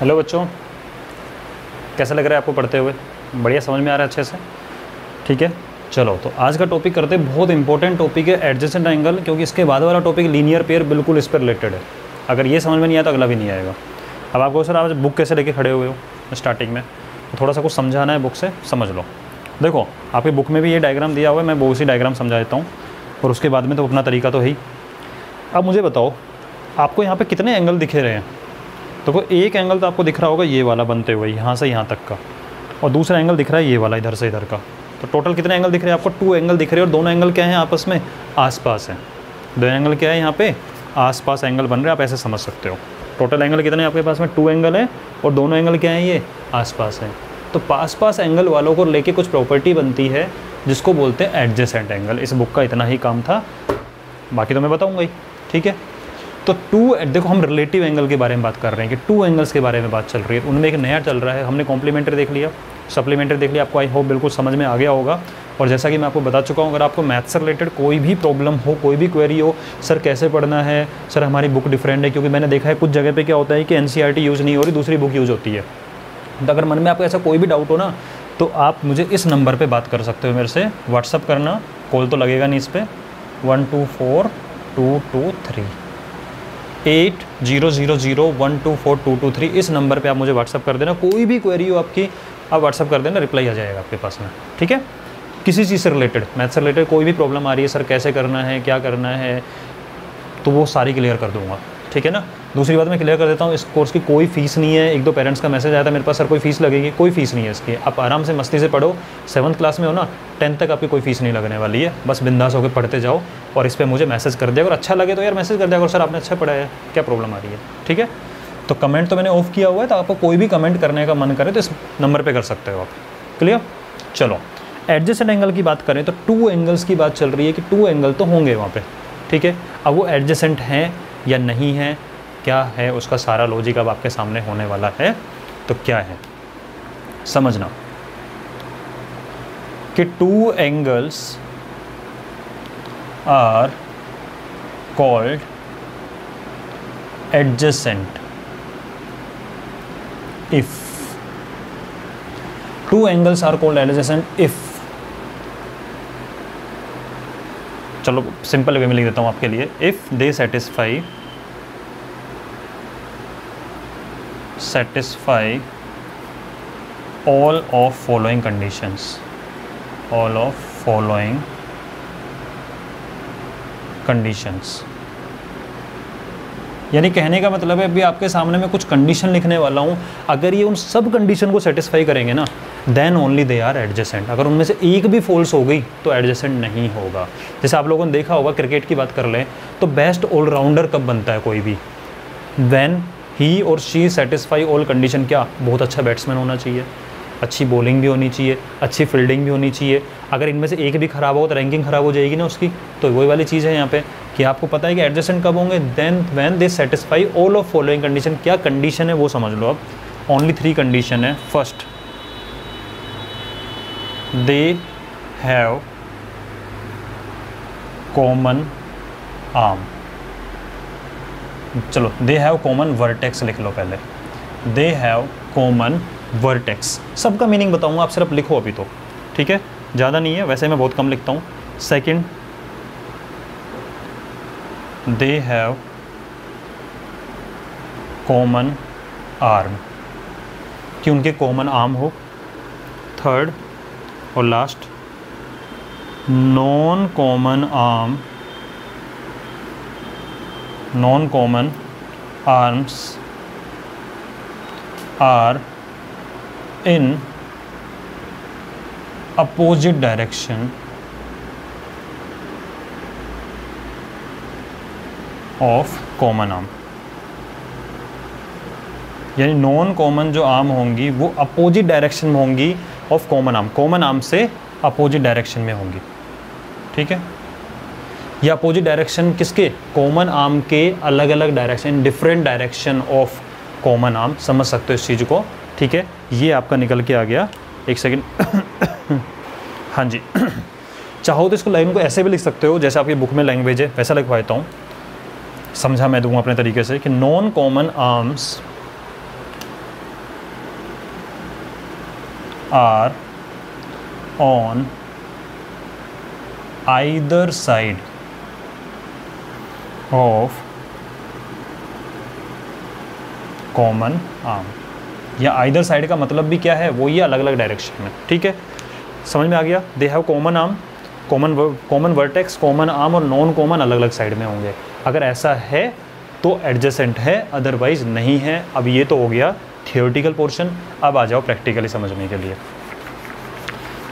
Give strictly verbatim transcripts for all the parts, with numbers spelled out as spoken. Hello बच्चों, कैसा लग रहा है आपको पढ़ते हुए? बढ़िया, समझ में आ रहा है अच्छे से? ठीक है, चलो तो आज का टॉपिक करते हैं, बहुत इंपॉर्टेंट टॉपिक है एडजेसेंट एंगल, क्योंकि इसके बाद वाला टॉपिक लीनियर पेयर बिल्कुल इस पर रिलेटेड है। अगर ये समझ में नहीं आया तो अगला भी नहीं आएगा। अब आपको सर आज बुक कैसे लेके खड़े हुए हो स्टार्टिंग में, तो थोड़ा सा कुछ समझाना है बुक से, समझ लो। देखो आपकी बुक में भी ये डायग्राम दिया हुआ है, मैं वो उसी डायग्राम समझा देता हूँ और उसके बाद में तो अपना तरीका तो है ही। अब मुझे बताओ आपको यहाँ पे कितने एंगल दिखे रहे हैं? तो कोई एक एंगल तो आपको दिख रहा होगा ये वाला बनते हुए यहाँ से यहाँ तक का, और दूसरा एंगल दिख रहा है ये वाला इधर से इधर का। तो टोटल कितने एंगल दिख रहे हैं आपको? टू एंगल दिख रहे हैं, और दोनों एंगल क्या हैं आपस में? आसपास हैं। दो एंगल क्या है यहाँ पे? आसपास एंगल बन रहे हैं, आप ऐसे समझ सकते हो। टोटल एंगल कितने हैं आपके पास में? टू एंगल है और दोनों एंगल क्या हैं? ये आसपास हैं। तो पास पास एंगल वालों को लेके कुछ प्रॉपर्टी बनती है जिसको बोलते हैं एडजेसेंट एंगल। इस बुक का इतना ही काम था, बाकी तो मैं बताऊंगा ही। ठीक है, तो टू, देखो हम रिलेटिव एंगल के बारे में बात कर रहे हैं कि टू एंगल्स के बारे में बात चल रही है, उनमें एक नया चल रहा है। हमने कॉम्प्लीमेंट्री देख लिया, सप्लीमेंट्री देख लिया, आपको आई होप बिल्कुल समझ में आ गया होगा। और जैसा कि मैं आपको बता चुका हूँ, अगर आपको मैथ्स से रिलेटेड कोई भी प्रॉब्लम हो, कोई भी क्वेरी हो, सर कैसे पढ़ना है, सर हमारी बुक डिफरेंट है, क्योंकि मैंने देखा है कुछ जगह पे क्या होता है कि एनसीईआरटी यूज़ नहीं हो रही, दूसरी बुक यूज़ होती है। तो अगर मन में आपको ऐसा कोई भी डाउट हो ना, तो आप मुझे इस नंबर पर बात कर सकते हो, मेरे से व्हाट्सअप करना, कॉल तो लगेगा नहीं इस पर, one two four two two three eight zero zero zero one two four two two three इस नंबर पे आप मुझे व्हाट्सअप कर देना। कोई भी क्वेरी हो आपकी आप व्हाट्सअप कर देना, रिप्लाई आ जाएगा आपके पास में। ठीक है, किसी चीज़ से रिलेटेड, मैथ से रिलेटेड कोई भी प्रॉब्लम आ रही है, सर कैसे करना है, क्या करना है, तो वो सारी क्लियर कर दूंगा। ठीक है ना, दूसरी बात मैं क्लियर कर देता हूँ, इस कोर्स की कोई फीस नहीं है। एक दो पेरेंट्स का मैसेज आया था मेरे पास, सर कोई फीस लगेगी? कोई फीस नहीं है इसकी, आप आराम से मस्ती से पढ़ो। सेवन्थ क्लास में हो ना, टेंथ तक आपकी कोई फीस नहीं लगने वाली है, बस बिंदास होकर पढ़ते जाओ और इस पर मुझे मैसेज कर दिया, अगर अच्छा लगे तो यार मैसेज कर दिया, अगर सर आपने अच्छा पढ़ा है, क्या प्रॉब्लम आ रही है। ठीक है, तो कमेंट तो मैंने ऑफ किया हुआ है, तो आपको कोई भी कमेंट करने का मन करे तो इस नंबर पर कर सकते हो आप। क्लियर, चलो एडजेसेंट एंगल की बात करें तो टू एंगल्स की बात चल रही है कि टू एंगल तो होंगे वहाँ पर। ठीक है, अब वो एडजेसेंट हैं या नहीं है, क्या है, उसका सारा लॉजिक अब आपके सामने होने वाला है। तो क्या है समझना कि two angles are called adjacent if two angles are called adjacent if, चलो सिंपल वे में लिख देता हूँ आपके लिए, if they satisfy satisfy all of following conditions, all of following conditions। यानी कहने का मतलब है अभी आपके सामने मैं कुछ कंडीशन लिखने वाला हूँ, अगर ये उन सब कंडीशन को सेटिस्फाई करेंगे ना, then only they are adjacent. अगर उनमें से एक भी फॉल्स हो गई तो एडजेसेंट नहीं होगा। जैसे आप लोगों ने देखा होगा, क्रिकेट की बात कर लें तो बेस्ट ऑलराउंडर कब बनता है कोई भी? देन ही और शी सेटिस्फाई ऑल कंडीशन। क्या? बहुत अच्छा बैट्समैन होना चाहिए, अच्छी बॉलिंग भी होनी चाहिए, अच्छी फील्डिंग भी होनी चाहिए। अगर इनमें से एक भी खराब हो तो रैंकिंग ख़राब हो जाएगी ना उसकी। तो वही वाली चीज़ है यहाँ पे कि आपको पता है कि एडजेसेंट कब होंगे, then when they satisfy all of following condition. क्या कंडीशन है वो समझ लो आप, ओनली थ्री कंडीशन है। First, they have common arm, चलो दे हैव कॉमन वर्टेक्स लिख लो पहले, दे हैव कॉमन वर्टेक्स। सबका मीनिंग बताऊंगा, आप सिर्फ लिखो अभी तो, ठीक है, ज़्यादा नहीं है, वैसे मैं बहुत कम लिखता हूँ। Second, they have common arm, कि उनके कॉमन आर्म हो। थर्ड और last, non common arm, non common arms are in opposite direction of common arm. यानी नॉन कॉमन जो आर्म होंगी वो अपोजिट डायरेक्शन में होंगी of common arm, common arm से अपोजिट डायरेक्शन में होंगी। ठीक है, या अपोजिट डायरेक्शन किसके? कॉमन आर्म के अलग अलग direction, different direction of common arm, समझ सकते हो इस चीज़ को। ठीक है, ये आपका निकल के आ गया, एक सेकंड हाँ जी चाहो तो इसको लाइन को ऐसे भी लिख सकते हो जैसे आपकी बुक में लैंग्वेज है, वैसा लिखवा देता हूँ, समझा मैं दूँगा अपने तरीके से, कि non common arms are on either side of common arm, या आइदर साइड का मतलब भी क्या है, वो ये अलग अलग डायरेक्शन में, ठीक है, समझ में आ गया। They have common arm, common common vertex, common arm और नॉन कॉमन अलग अलग साइड में होंगे। अगर ऐसा है तो एडजेसेंट है, अदरवाइज नहीं है। अब ये तो हो गया थियोरेटिकल पोर्शन, अब आ जाओ प्रैक्टिकली समझने के लिए।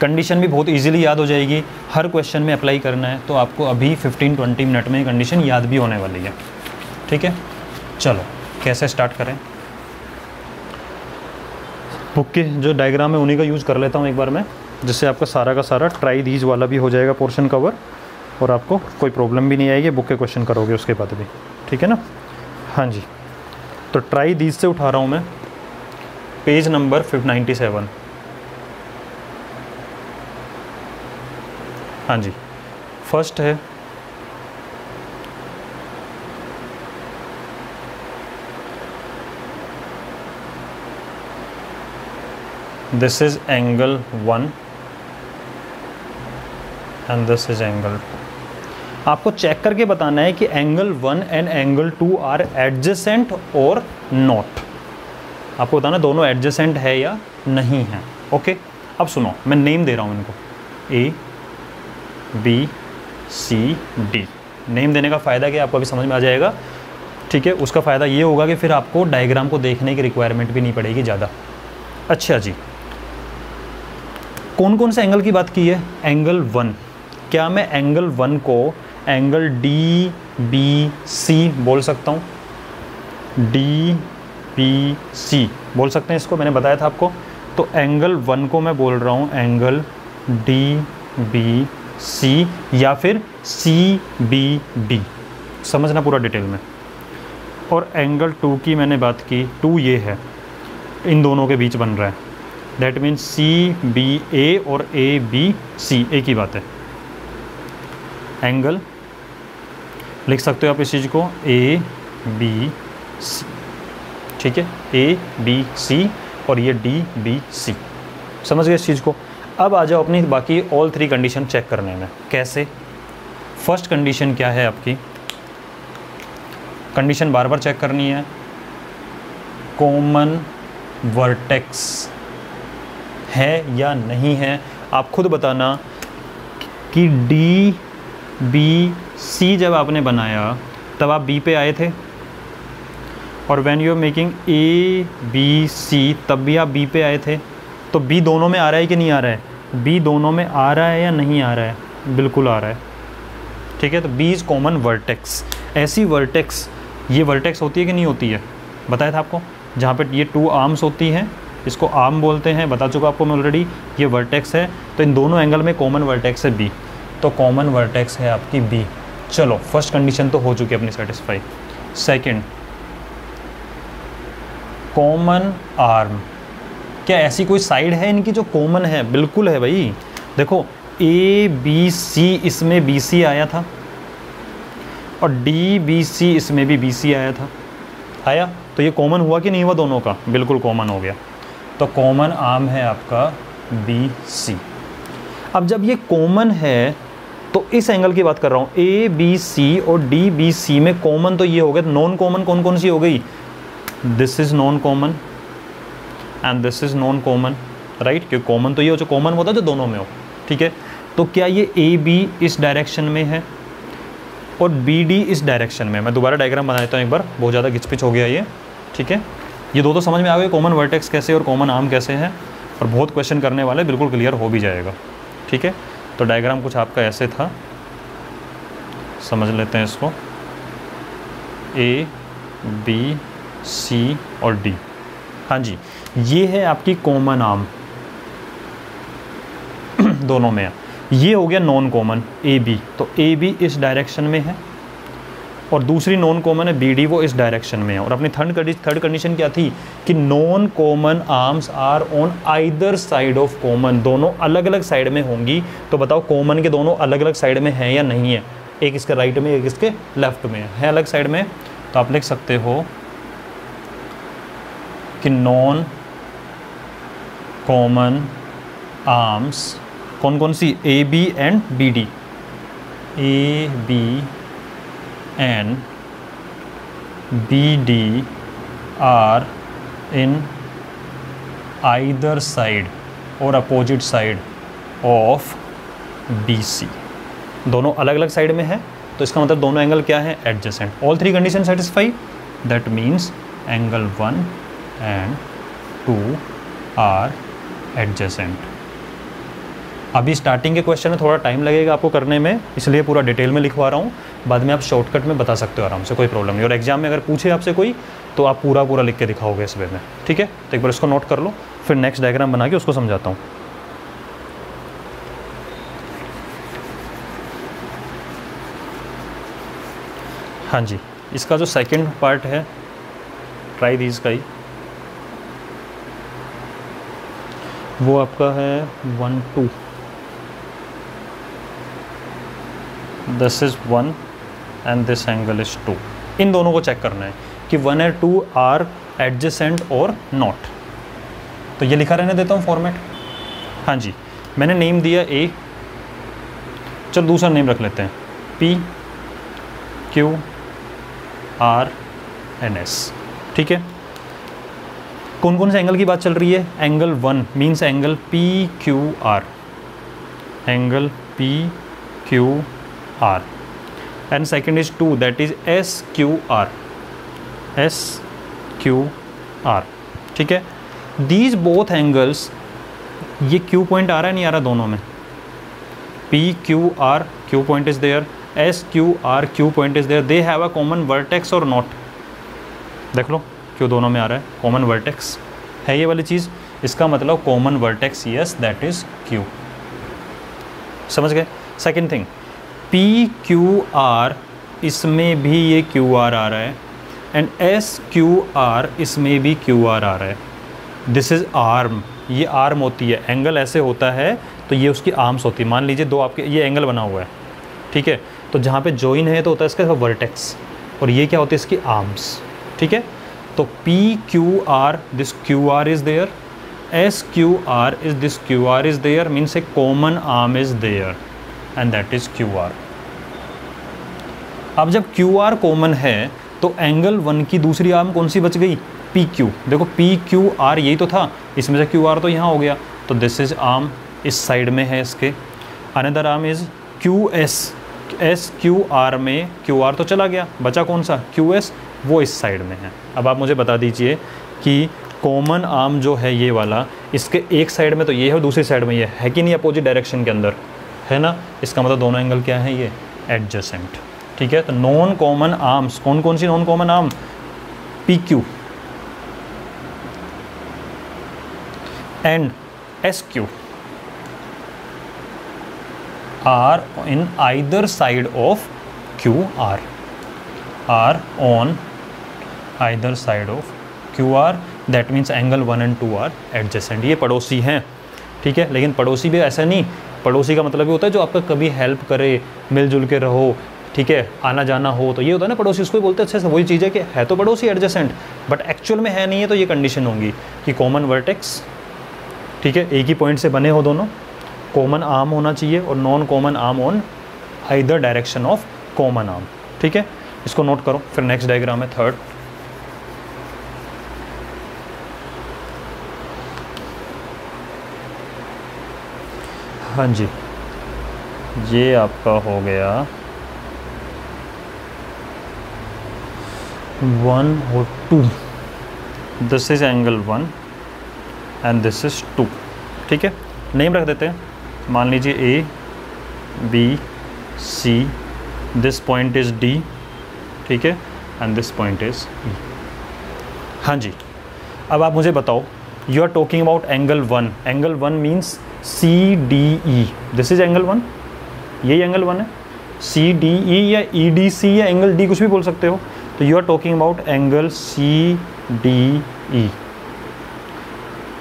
कंडीशन भी बहुत इजीली याद हो जाएगी, हर क्वेश्चन में अप्लाई करना है, तो आपको अभी पंद्रह बीस मिनट में कंडीशन याद भी होने वाली है, ठीक है। चलो कैसे स्टार्ट करें, बुक के जो डायग्राम है उन्हीं का यूज़ कर लेता हूँ एक बार मैं, जिससे आपका सारा का सारा ट्राई दीज वाला भी हो जाएगा पोर्शन कवर, और आपको कोई प्रॉब्लम भी नहीं आएगी, बुक के क्वेश्चन करोगे उसके बाद भी, ठीक है ना। हाँ जी, तो ट्राई दीज से उठा रहा हूँ मैं, पेज नंबर नाइन्टी सेवन। हाँ जी, फर्स्ट है this is angle one and this is angle two. आपको चेक करके बताना है कि angle one and angle two are adjacent और नॉट, आपको बताना दोनों एडजेसेंट है या नहीं है, ओके। अब सुनो, मैं नेम दे रहा हूँ इनको A B C D. Name देने का फ़ायदा क्या, आपको अभी समझ में आ जाएगा, ठीक है। उसका फ़ायदा ये होगा कि फिर आपको डायग्राम को देखने की रिक्वायरमेंट भी नहीं पड़ेगी ज़्यादा। अच्छा जी, कौन कौन से एंगल की बात की है, एंगल वन, क्या मैं एंगल वन को एंगल डी बी सी बोल सकता हूँ, डी बी सी बोल सकते हैं इसको, मैंने बताया था आपको। तो एंगल वन को मैं बोल रहा हूँ एंगल डी बी सी या फिर सी बी डी, समझना पूरा डिटेल में। और एंगल टू की मैंने बात की, टू ये है, इन दोनों के बीच बन रहा है, that means C B A और ए बी सी, एक ही बात है। एंगल लिख सकते हो आप इस चीज़ को ए बी सी, ठीक है, ए बी सी और ये डी बी सी, समझ गए इस चीज़ को। अब आ जाओ अपनी बाकी ऑल थ्री कंडीशन चेक करने में, कैसे। फर्स्ट कंडीशन क्या है आपकी, कंडीशन बार बार चेक करनी है, कॉमन वर्टेक्स है या नहीं है। आप खुद बताना कि डी बी सी जब आपने बनाया तब आप बी पे आए थे, और when you are making A B C तब भी आप बी पे आए थे। तो बी दोनों में आ रहा है कि नहीं आ रहा है, बी दोनों में आ रहा है या नहीं आ रहा है, बिल्कुल आ रहा है, ठीक है। तो बी इज़ कॉमन वर्टेक्स, ऐसी वर्टेक्स, ये वर्टेक्स होती है कि नहीं होती है, बताया था आपको, जहाँ पे ये टू आर्म्स होती हैं, इसको आर्म बोलते हैं, बता चुका आपको मैं ऑलरेडी, ये वर्टेक्स है। तो इन दोनों एंगल में कॉमन वर्टेक्स है बी, तो कॉमन वर्टेक्स है आपकी बी। चलो फर्स्ट कंडीशन तो हो चुकी है अपनी सेटिस्फाई। सेकेंड, कॉमन आर्म, क्या ऐसी कोई साइड है इनकी जो कॉमन है, बिल्कुल है भाई। देखो ए बी सी, इसमें बी सी आया था, और डी बी सी, इसमें भी बी सी आया था, आया, तो ये कॉमन हुआ कि नहीं हुआ दोनों का, बिल्कुल कॉमन हो गया। तो कॉमन आर्म है आपका बी सी। अब जब ये कॉमन है तो इस एंगल की बात कर रहा हूँ, ए बी सी और डी बी सी में कॉमन तो ये हो गया, नॉन कॉमन कौन कौन सी हो गई, this is non common and this is non common, right, क्योंकि कॉमन तो ये हो जो कॉमन होता है जो दोनों में हो, ठीक है। तो क्या ये ए बी इस डायरेक्शन में है और बी डी इस डायरेक्शन में, मैं दोबारा डायग्राम बना देता हूँ एक बार, बहुत ज़्यादा घिचपिच हो गया ये, ठीक है। ये दो तो समझ में आ गए, कॉमन वर्टेक्स कैसे और कॉमन आर्म कैसे है, और बहुत क्वेश्चन करने वाले, बिल्कुल क्लियर हो भी जाएगा, ठीक है। तो डायग्राम कुछ आपका ऐसे था, समझ लेते हैं इसको, ए बी सी और डी। हाँ जी, ये है आपकी कॉमन आर्म दोनों में है। ये हो गया नॉन कॉमन ए बी, तो ए बी इस डायरेक्शन में है, और दूसरी नॉन कॉमन है बी डी, वो इस डायरेक्शन में है। और अपनी थर्ड कंडीशन थर्ड कंडीशन क्या थी कि non common arms are on either side of common, दोनों अलग अलग साइड में होंगी। तो बताओ कॉमन के दोनों अलग अलग साइड में हैं या नहीं है, एक इसके राइट में, एक इसके लेफ्ट में है, अलग साइड में। तो आप लिख सकते हो कि नॉन कॉमन आर्म्स कौन कौन सी, A B and B D, A B and B D are in either side और opposite side of B C, दोनों अलग अलग साइड में है तो इसका मतलब दोनों एंगल क्या है, adjacent. All three condition satisfy, that means angle one and two are adjacent. अभी स्टार्टिंग के क्वेश्चन में थोड़ा टाइम लगेगा आपको करने में, इसलिए पूरा डिटेल में लिखवा रहा हूँ, बाद में आप शॉर्टकट में बता सकते हो आराम से, कोई प्रॉब्लम नहीं। और एग्जाम में अगर पूछे आपसे कोई तो आप पूरा पूरा लिख के दिखाओगे इस वे में, ठीक है। तो एक बार इसको नोट कर लो, फिर नेक्स्ट डायग्राम बना के उसको समझाता हूँ। हाँ जी, इसका जो सेकंड पार्ट है, ट्राई दीज का ही, वो आपका है one two, this is one and this angle is two. इन दोनों को चेक करना है कि one and two are adjacent और नॉट, तो ये लिखा रहने देता हूँ फॉर्मेट। हाँ जी, मैंने नेम दिया ए, चलो दूसरा नेम रख लेते हैं, P Q R N S, ठीक है। कौन कौन से एंगल की बात चल रही है, angle one means angle P Q R, angle P Q R, and second is two, that is S Q R, S Q R, ठीक है। दीज बोथ एंगल्स, ये क्यू पॉइंट आ रहा है नहीं आ रहा दोनों में, P Q R Q point is there, S Q R Q point is there, they have a common vertex और नॉट। देख लो क्यों दोनों में आ रहा है, कॉमन वर्टेक्स है ये वाली चीज़, इसका मतलब common vertex, yes that is Q. समझ गए। Second thing, P Q R, इसमें भी ये क्यू आर आ रहा है, एंड एस क्यू आर इसमें भी क्यू आर आ रहा है। दिस इज आर्म, ये आर्म होती है, एंगल ऐसे होता है तो ये उसकी आर्म्स होती है। मान लीजिए दो आपके ये एंगल बना हुआ है, ठीक है, तो जहाँ पे जॉइन है तो होता है इसका वर्टेक्स, और ये क्या होती है इसकी आर्म्स, ठीक है। तो P Q R, this Q R is there, S Q R is this Q R is there, means a common arm is there and that is Q R. अब जब क्यू आर कॉमन है तो angle one की दूसरी arm कौन सी बच गई, पी क्यू। देखो पी क्यू आर यही तो था, इसमें से क्यू आर तो यहाँ हो गया, तो दिस इज आर्म इस साइड में है इसके। Another arm is Q S, S Q R में क्यू आर तो चला गया, बचा कौन सा क्यू एस, वो इस साइड में है। अब आप मुझे बता दीजिए कि कॉमन आर्म जो है ये वाला, इसके एक साइड में तो ये है और दूसरी साइड में ये है कि नहीं, अपोजिट डायरेक्शन के अंदर है ना, इसका मतलब दोनों एंगल क्या है, ये एडजेसेंट, ठीक है। तो नॉन कॉमन आर्म्स, कौन कौन सी non common arm, P Q and S Q R in either side of Q R, are on either side of Q R, that means angle one and two are adjacent. ये पड़ोसी हैं, ठीक है, लेकिन पड़ोसी भी ऐसा नहीं, पड़ोसी का मतलब ये होता है जो आपका कभी हेल्प करे, मिलजुल के रहो, ठीक है, आना जाना हो तो ये होता है ना पड़ोसी, उसको बोलते हैं अच्छे से, वही चीज़ है कि है तो पड़ोसी एडजेसेंट बट एक्चुअल में है नहीं है, तो ये कंडीशन होंगी कि कॉमन वर्टेक्स, ठीक है, एक ही पॉइंट से बने हो दोनों, कॉमन आर्म होना चाहिए और non common arm on either direction of common arm, ठीक है। इसको नोट करो, फिर नेक्स्ट डायग्राम है थर्ड। हाँ जी, ये आपका हो गया वन और two, this is angle one and this is two, ठीक है। नेम रख देते हैं, मान लीजिए A B C, this point is D, ठीक है, and this point is E. हाँ जी, अब आप मुझे बताओ, you are talking about angle one, angle one means C D E, this is angle one, यही एंगल वन है, सी डी ई या ई डी सी या एंगल डी कुछ भी बोल सकते हो। तो you are talking about angle C D E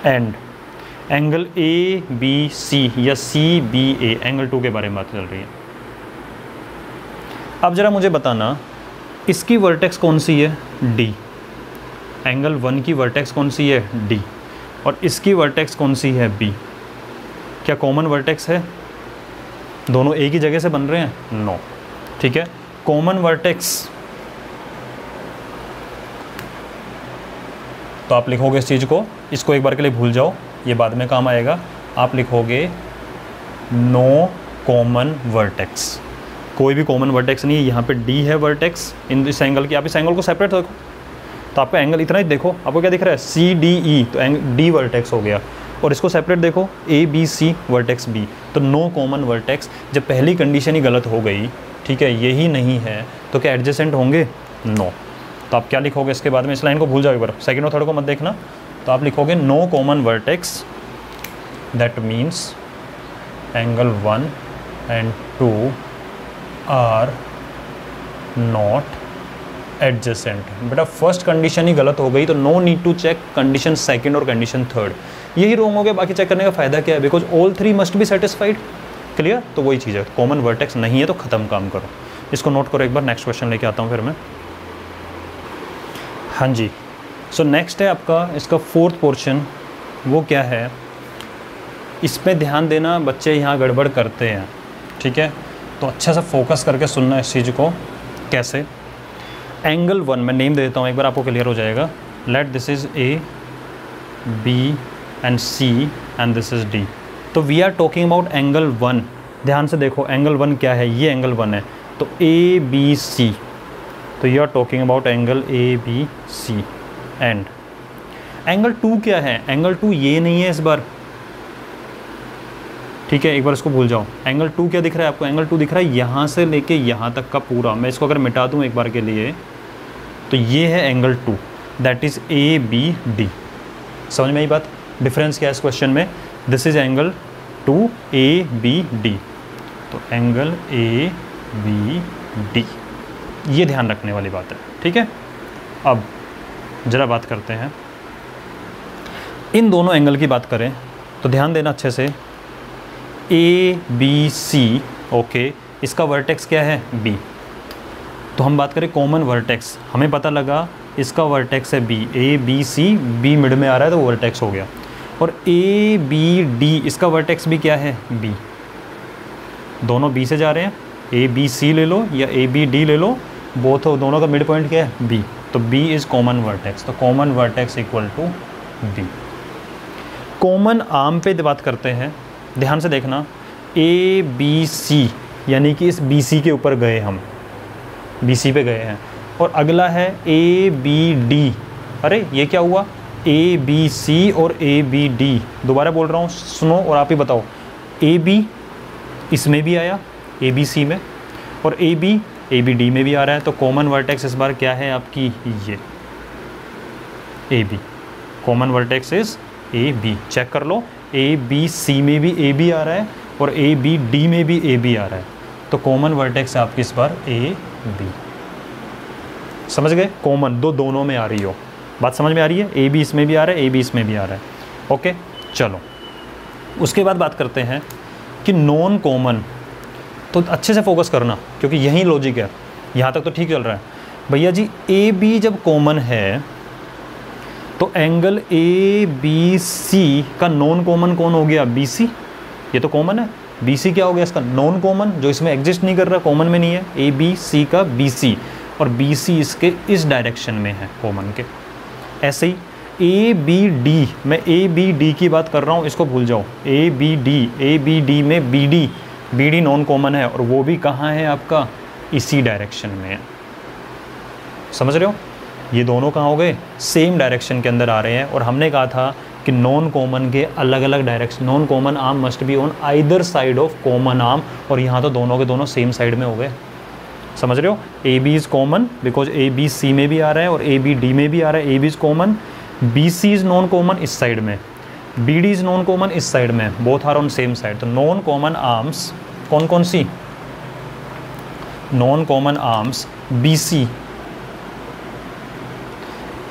and angle A B C या C B A, angle two के बारे में बात चल रही है। अब ज़रा मुझे बताना इसकी वर्टेक्स कौन सी है, डी, एंगल वन की वर्टेक्स कौन सी है, डी, और इसकी वर्टेक्स कौन सी है, बी, क्या कॉमन वर्टेक्स है, दोनों एक ही जगह से बन रहे हैं? नो। ठीक है, कॉमन वर्टेक्स तो आप लिखोगे इस चीज़ को, इसको एक बार के लिए भूल जाओ, ये बाद में काम आएगा। आप लिखोगे नो कॉमन वर्टेक्स। कोई भी कॉमन वर्टेक्स नहीं है। यहाँ पे डी है वर्टेक्स इन इस एंगल की। आप इस एंगल को सेपरेट देखो तो आपका एंगल इतना ही देखो, आपको क्या दिख रहा है, सी डी ई, तो एंगल डी वर्टेक्स हो गया। और इसको सेपरेट देखो, A B C vertex B, तो नो कॉमन वर्टेक्स। जब पहली कंडीशन ही गलत हो गई, ठीक है, यही नहीं है, तो क्या एडजेसेंट होंगे? नो। तो आप क्या लिखोगे इसके बाद में, इस लाइन को भूल जाओ एक बार, सेकेंड और थर्ड को मत देखना। तो आप लिखोगे no common vertex, that means angle one and two are not adjacent. बेटा फर्स्ट कंडीशन ही गलत हो गई तो no need to check condition second और कंडीशन थर्ड। यही रॉन्ग हो गया, बाकी चेक करने का फ़ायदा क्या है, because all three must be satisfied. Clear? तो वही चीज़ है, कॉमन वर्टेक्स नहीं है तो ख़त्म काम करो। इसको नोट करो एक बार, नेक्स्ट क्वेश्चन लेके आता हूँ फिर मैं। हाँ जी, सो so नेक्स्ट है आपका इसका फोर्थ पोर्शन, वो क्या है, इसमें ध्यान देना, बच्चे यहाँ गड़बड़ करते हैं। ठीक है, तो अच्छा सा फोकस करके सुनना इस चीज़ को। कैसे? एंगल वन, मैं नेम दे देता हूँ एक बार, आपको क्लियर हो जाएगा। Let this is A, B and C and this is D. तो we are talking about angle one. ध्यान से देखो एंगल वन क्या है, ये एंगल वन है, तो ए बी सी, तो you are talking about angle A B C. And angle two क्या है, एंगल टू ये नहीं है इस बार। ठीक है, एक बार इसको भूल जाओ। एंगल टू क्या दिख रहा है आपको, एंगल टू दिख रहा है यहाँ से लेके यहाँ तक का पूरा। मैं इसको अगर मिटा दूँ एक बार के लिए, तो ये है angle two, that is A B D. समझ में आई बात? डिफरेंस क्या है इस क्वेश्चन में, this is angle two A B D, तो एंगल ए बी डी, ये ध्यान रखने वाली बात है। ठीक है, अब ज़रा बात करते हैं, इन दोनों एंगल की बात करें तो ध्यान देना अच्छे से। ए बी सी, ओके, इसका वर्टेक्स क्या है, बी। तो हम बात करें कॉमन वर्टेक्स, हमें पता लगा इसका वर्टेक्स है B. A B C, B mid में आ रहा है तो वर्टेक्स हो गया। और ए बी डी, इसका वर्टेक्स भी क्या है, बी। दोनों बी से जा रहे हैं, ए बी सी ले लो या ए बी डी ले लो, बोथ हो, दोनों का मिड पॉइंट क्या है, बी। तो बी इज़ कॉमन वर्टेक्स, तो common vertex equal to B. Common arm पे बात करते हैं, ध्यान से देखना, ए बी सी, यानी कि इस बी सी के ऊपर गए, हम बी सी पे गए हैं। और अगला है ए बी डी। अरे ये क्या हुआ, ए बी सी और ए बी डी, दोबारा बोल रहा हूँ, सुनो और आप ही बताओ। ए बी इसमें भी आया, ए बी सी में, और A B A B D में भी आ रहा है, तो कॉमन वर्टेक्स इस बार क्या है आपकी, ये A B. Common vertex is A B, check कर लो। ए बी सी में भी ए बी आ रहा है और ए बी डी में भी ए बी आ रहा है, तो कॉमन वर्टेक्स आपकी इस बार ए बी। समझ गए? कॉमन दो दोनों में आ रही हो, बात समझ में आ रही है, ए बी इसमें भी आ रहा है, ए बी इसमें भी आ रहा है। ओके, चलो उसके बाद बात करते हैं कि नॉन कॉमन, तो अच्छे से फोकस करना क्योंकि यही लॉजिक है। यहाँ तक तो ठीक चल रहा है भैया जी। ए बी जब कॉमन है तो एंगल ए बी सी का नॉन कॉमन कौन हो गया, बी सी, ये तो कॉमन है। बी सी क्या हो गया इसका, नॉन कॉमन, जो इसमें एग्जिस्ट नहीं कर रहा, कॉमन में नहीं है। ए बी सी का बी सी, और बी सी इसके इस डायरेक्शन में है कॉमन के। ऐसे ही ए बी डी, मैं ए बी डी की बात कर रहा हूँ, इसको भूल जाओ। A B D, A B D में B D, B D non common है और वो भी कहाँ है आपका, इसी डायरेक्शन में है। समझ रहे हो? ये दोनों कहाँ हो गए, सेम डायरेक्शन के अंदर आ रहे हैं। और हमने कहा था कि नॉन कॉमन के अलग अलग direction, non common arm must be on either side of common arm, और यहाँ तो दोनों के दोनों सेम साइड में हो गए। समझ रहे हो? A B is common because A B C में भी आ रहा है और ए बी डी में भी आ रहा है। A B is common, B C is non common इस साइड में, B D is non common इस साइड में, both are on same side. तो नॉन कॉमन आर्म्स कौन कौन सी, non common arms B C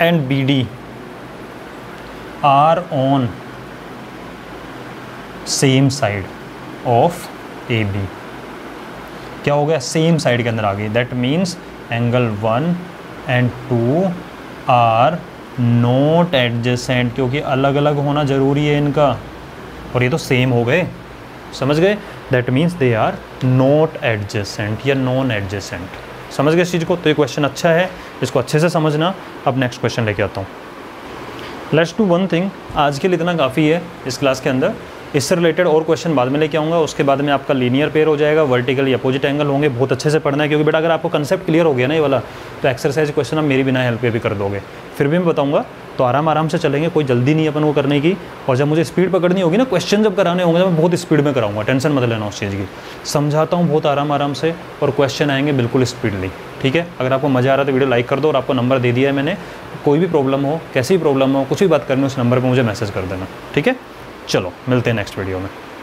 and B D are on same side of A B. क्या हो गया, सेम साइड के अंदर आ गई। That means angle one and two are not adjacent, क्योंकि अलग अलग होना ज़रूरी है इनका, और ये तो सेम हो गए, समझ गए, that means they are not adjacent या नॉन एडजेसेंट। समझ गए इस चीज़ को। तो ये क्वेश्चन अच्छा है, इसको अच्छे से समझना। अब नेक्स्ट क्वेश्चन लेके आता हूँ। लेट्स डू वन थिंग, आज के लिए इतना काफ़ी है इस क्लास के अंदर। इससे रिलेटेड और क्वेश्चन बाद में लेके आऊँगा। उसके बाद में आपका लीनियर पेयर हो जाएगा, वर्टिकल या अपोजिट एंगल होंगे। बहुत अच्छे से पढ़ना है, क्योंकि बेटा अगर आपको कंसेप्ट क्लियर हो गया ना ये वाला, तो एक्सरसाइज क्वेश्चन आप मेरी बिना हेल्प पे भी कर दोगे। फिर भी मैं बताऊँगा, तो आराम आराम से चलेंगे, कोई जल्दी नहीं अपन को करने की। और जब मुझे स्पीड पकड़नी होगी ना, क्वेश्चन जब कराने होंगे तो मैं बहुत स्पीड में कराऊँगा, टेंशन मत लेना उस चीज़ की। समझाता हूँ बहुत आराम आराम से, और क्वेश्चन आएंगे बिल्कुल स्पीडली, ठीक है। अगर आपको मज़ा आ रहा है तो वीडियो लाइक कर दो, और आपको नंबर दे दिया है मैंने। कोई भी प्रॉब्लम हो, कैसी भी प्रॉब्लम हो, कुछ भी बात करनी हो, उस नंबर पर मुझे मैसेज कर देना, ठीक है। चलो मिलते हैं नेक्स्ट वीडियो में।